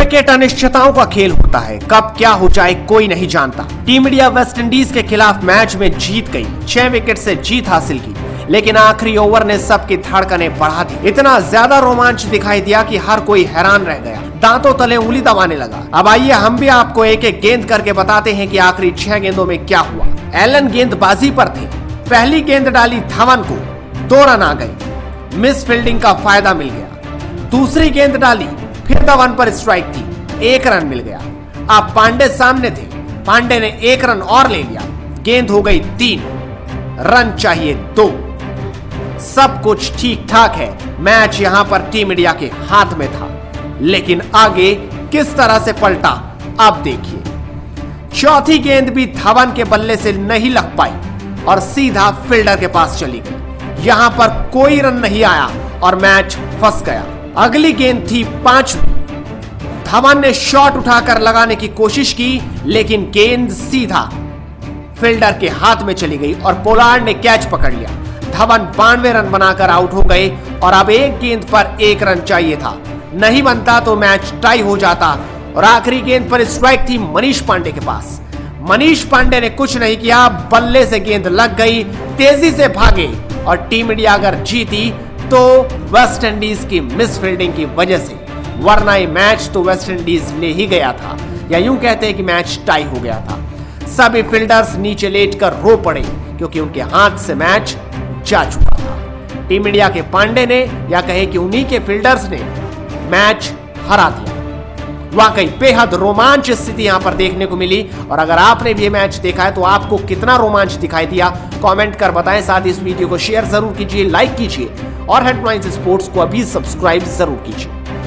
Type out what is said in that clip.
Cricket अनिश्चितताओं का खेल होता है, कब क्या हो जाए कोई नहीं जानता। टीम इंडिया वेस्ट इंडीज के खिलाफ मैच में जीत गई, 6 विकेट से जीत हासिल की, लेकिन आखिरी ओवर ने सबकी धड़कनें बढ़ा दी। इतना ज्यादा रोमांच दिखाई दिया कि हर कोई हैरान रह गया, दांतों तले उंगली दबाने लगा। अब आइए हम भी आपको एक एक गेंद करके बताते हैं कि आखिरी 6 गेंदों में क्या हुआ। एलन गेंदबाजी पर थे, पहली गेंद डाली धवन को, 2 रन आ गए, मिस फील्डिंग का फायदा मिल गया। दूसरी गेंद डाली, फिर धवन पर स्ट्राइक थी, 1 रन मिल गया। अब पांडे सामने थे, पांडे ने 1 रन और ले लिया, गेंद हो गई 3, रन चाहिए 2। सब कुछ ठीक ठाक है, मैच यहां पर टीम इंडिया के हाथ में था, लेकिन आगे किस तरह से पलटा आप देखिए। चौथी गेंद भी धवन के बल्ले से नहीं लग पाई और सीधा फील्डर के पास चली गई। यहां पर कोई रन नहीं आया और मैच फंस गया। अगली गेंद थी 5वीं, धवन ने शॉट उठाकर लगाने की कोशिश की, लेकिन गेंद सीधा फील्डर के हाथ में चली गई और पोलार्ड ने कैच पकड़ लिया। धवन 92 रन बनाकर आउट हो गए और अब 1 गेंद पर 1 रन चाहिए था, नहीं बनता तो मैच टाई हो जाता। और आखिरी गेंद पर स्ट्राइक थी मनीष पांडे के पास, मनीष पांडे ने कुछ नहीं किया, बल्ले से गेंद लग गई, तेजी से भागे और टीम इंडिया अगर जीती तो वेस्ट इंडीज की मिस फील्डिंग की वजह से, वरना ये मैच तो वेस्ट इंडीज ले ही गया था, या यूं कहते हैं कि मैच टाई हो गया था। सभी फील्डर्स नीचे लेटकर रो पड़े क्योंकि उनके हाथ से मैच जा चुका था। टीम इंडिया के पांडे ने, या कहे कि उन्हीं के फील्डर्स ने, मैच हरा दिया। वाकई बेहद रोमांच स्थिति यहां पर देखने को मिली। और अगर आपने भी ये मैच देखा है तो आपको कितना रोमांच दिखाई दिया, कमेंट कर बताएं। साथ ही इस वीडियो को शेयर जरूर कीजिए, लाइक कीजिए और हेडलाइन स्पोर्ट्स को अभी सब्सक्राइब जरूर कीजिए।